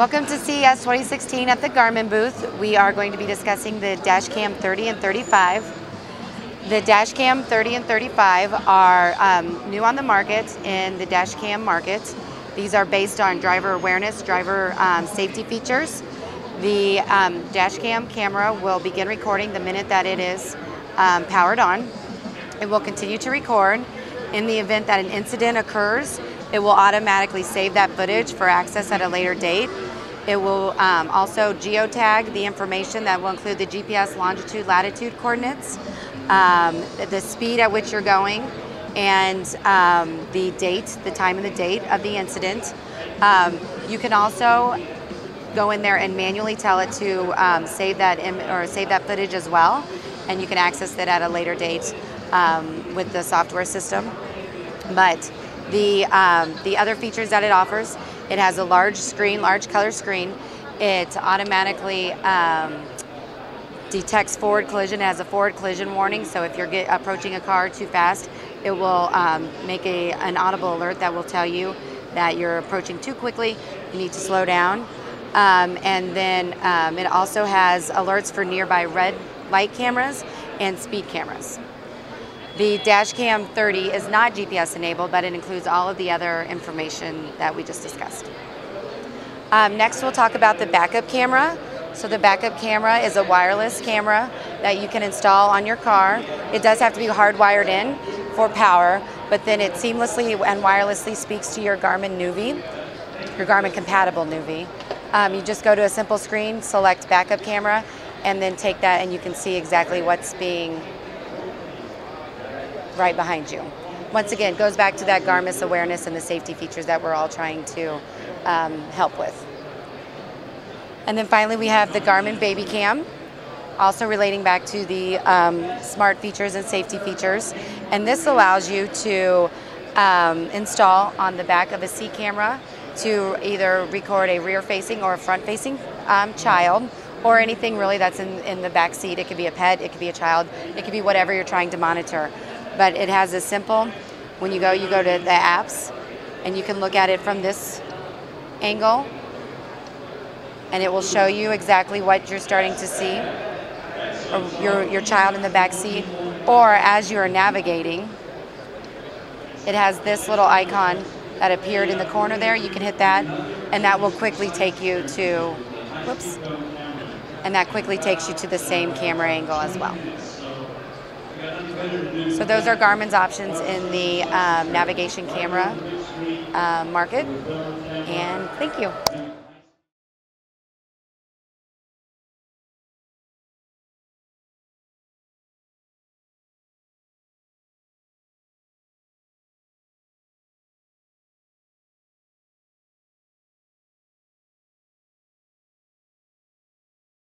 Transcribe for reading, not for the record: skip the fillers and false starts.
Welcome to CES 2016 at the Garmin booth. We are going to be discussing the Dashcam 30 and 35. The Dashcam 30 and 35 are new on the market in the Dashcam market. These are based on driver awareness, driver safety features. The Dashcam camera will begin recording the minute that it is powered on. It will continue to record. In the event that an incident occurs, it will automatically save that footage for access at a later date. It will also geotag the information that will include the GPS longitude, latitude coordinates, the speed at which you're going, and the date, the time and the date of the incident. You can also go in there and manually tell it to save that footage as well, and you can access it at a later date with the software system. But the other features that it offers, it has a large screen, large color screen. It automatically detects forward collision, has a forward collision warning, so if you're approaching a car too fast, it will make an audible alert that will tell you that you're approaching too quickly, you need to slow down. And then it also has alerts for nearby red light cameras and speed cameras. The Dashcam 30 is not GPS enabled, but it includes all of the other information that we just discussed. Next we'll talk about the backup camera. So the backup camera is a wireless camera that you can install on your car. It does have to be hardwired in for power, but then it seamlessly and wirelessly speaks to your Garmin Nuvi, your Garmin compatible Nuvi. You just go to a simple screen, select backup camera, and then take that and you can see exactly what's being right behind you. Once again, it goes back to that Garmin awareness and the safety features that we're all trying to help with. And then finally we have the Garmin BabyCam, also relating back to the smart features and safety features. And this allows you to install on the back of a C camera to either record a rear-facing or a front-facing child, or anything really that's in the back seat. It could be a pet, it could be a child, it could be whatever you're trying to monitor. But it has a simple, when you go to the apps, and you can look at it from this angle, and it will show you exactly what you're starting to see, or your child in the back seat, or as you are navigating. It has this little icon that appeared in the corner there. You can hit that, and that will quickly take you to, whoops, and that quickly takes you to the same camera angle as well. So those are Garmin's options in the navigation camera market, and thank you.